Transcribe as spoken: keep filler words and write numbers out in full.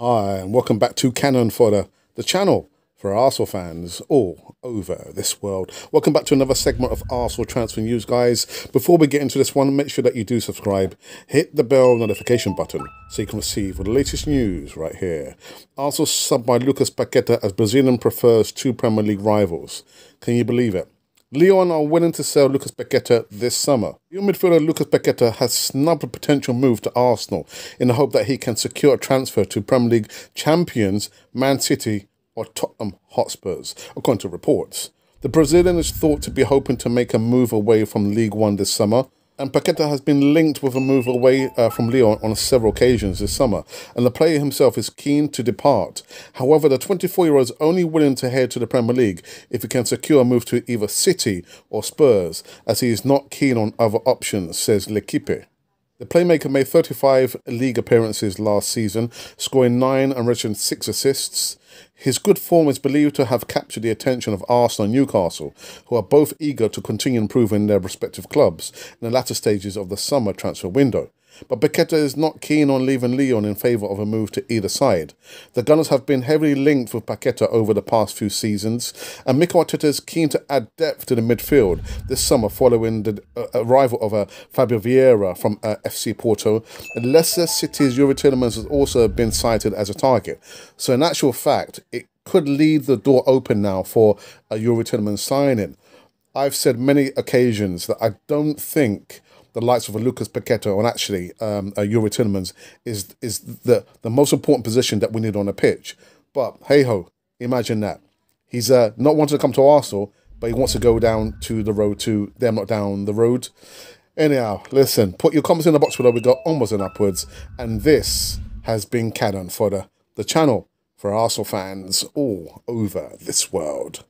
Hi, and welcome back to Cannon Fodder, the channel for Arsenal fans all over this world. Welcome back to another segment of Arsenal Transfer News, guys. Before we get into this one, make sure that you do subscribe, hit the bell notification button so you can receive the latest news right here. Arsenal subbed by Lucas Paqueta as Brazilian prefers two Premier League rivals. Can you believe it? Lyon are willing to sell Lucas Paqueta this summer. Lyon midfielder Lucas Paqueta has snubbed a potential move to Arsenal in the hope that he can secure a transfer to Premier League champions Man City or Tottenham Hotspurs, according to reports. The Brazilian is thought to be hoping to make a move away from League One this summer, and Paqueta has been linked with a move away uh, from Lyon on several occasions this summer, and the player himself is keen to depart. However, the twenty-four-year-old is only willing to head to the Premier League if he can secure a move to either City or Spurs, as he is not keen on other options, says L'Equipe. The playmaker made thirty-five league appearances last season, scoring nine and registering six assists. His good form is believed to have captured the attention of Arsenal and Newcastle, who are both eager to continue improving their respective clubs in the latter stages of the summer transfer window. But Paqueta is not keen on leaving Lyon in favour of a move to either side. The Gunners have been heavily linked with Paqueta over the past few seasons, and Mikel Arteta is keen to add depth to the midfield this summer following the uh, arrival of uh, Fabio Vieira from uh, F C Porto. And Leicester City's Yuri Tielemans has also been cited as a target. So in actual fact, it could leave the door open now for a Yuri Tielemans signing. I've said many occasions that I don't think the likes of a Lucas Paqueta and actually um, a Yuri Tielemans is is the, the most important position that we need on a pitch. But hey-ho, imagine that. He's uh, not wanting to come to Arsenal, but he wants to go down to the road to them, not down the road. Anyhow, listen, put your comments in the box below. We got onwards and upwards. And this has been Cannon Fodder, the channel for Arsenal fans all over this world.